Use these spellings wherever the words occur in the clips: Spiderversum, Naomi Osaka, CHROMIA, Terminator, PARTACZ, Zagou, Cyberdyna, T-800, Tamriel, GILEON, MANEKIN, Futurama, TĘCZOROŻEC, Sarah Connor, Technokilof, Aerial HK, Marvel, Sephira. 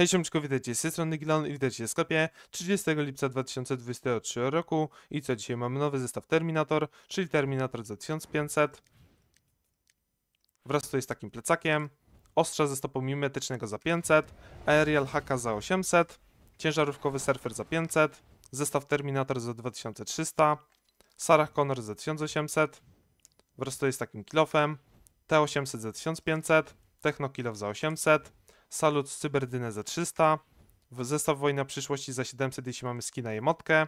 Hej siomeczko, witajcie z tej strony GILEON i witajcie w sklepie 30 lipca 2023 roku. I co dzisiaj mamy? Nowy zestaw Terminator, czyli Terminator za 1500. Wraz tutaj z takim plecakiem. Ostrza ze stopą mimetycznego za 500. Aerial HK za 800. Ciężarówkowy surfer za 500. Zestaw Terminator za 2300. Sarah Connor za 1800. Wraz tutaj z takim kilofem. T-800 za 1500. Technokilof za 800. Salut z Cyberdynę za 300, zestaw Wojna Przyszłości za 700, jeśli mamy skina i emotkę,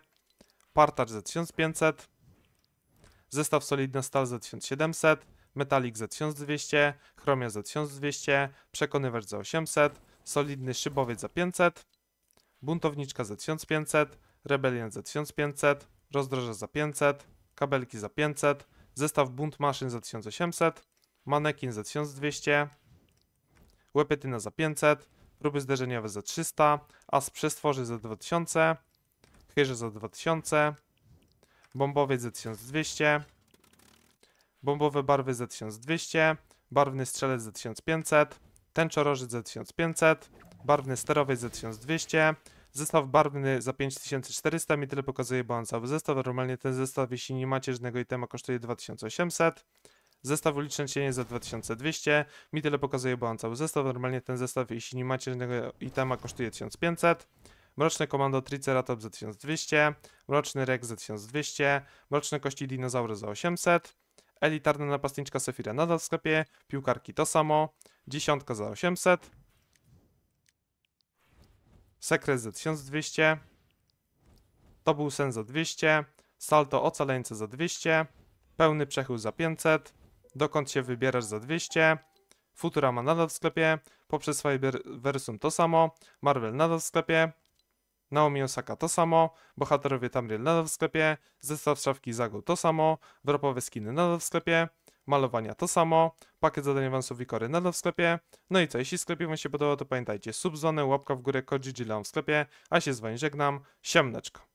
PARTACZ za 1500, zestaw Solidna Stal za 1700, Metalik za 1200, Chromia za 1200, Przekonywacz za 800, Solidny Szybowiec za 500, Buntowniczka za 1500, Rebelian za 1500, Rozdroża za 500, Kabelki za 500, zestaw Bunt Maszyn za 1800, Manekin za 1200, Łepetyna za 500, próby zderzeniowe za 300, As Przestworzy za 2000, Chyrze za 2000, Bombowiec za 1200, Bombowe Barwy za 1200, Barwny Strzelec za 1500, Tęczorożec za 1500, Barwny Sterowiec za 1200, zestaw Barwny za 5400, mi tyle pokazuje balansowy zestaw, normalnie ten zestaw, jeśli nie macie żadnego itema, kosztuje 2800, zestaw uliczne cienie za 2200, mi tyle pokazuje bo on cały zestaw, normalnie ten zestaw, jeśli nie macie żadnego itema, kosztuje 1500, mroczne komando Triceratops za 1200, mroczny Rex za 1200, mroczne kości dinozaura za 800, elitarna napastniczka SEPHIRA nadal w sklepie, piłkarki to samo, dziesiątka za 800, sekret za 1200, to był sen za 200, salto ocaleńca za 200, pełny przechył za 500, dokąd się wybierasz za 200, Futurama nadal w sklepie, poprzez Spiderversum to samo, Marvel nadal w sklepie, Naomi Osaka to samo, bohaterowie Tamriel nadal w sklepie, zestaw szafki Zagół to samo, dropowe skiny nadal w sklepie, malowania to samo, pakiet zadań awansów i kory nadal w sklepie. No i co, jeśli sklepie wam się podobało, to pamiętajcie, subzwony, łapka w górę, kodzi GILEON w sklepie, a się z wami żegnam, siemneczko.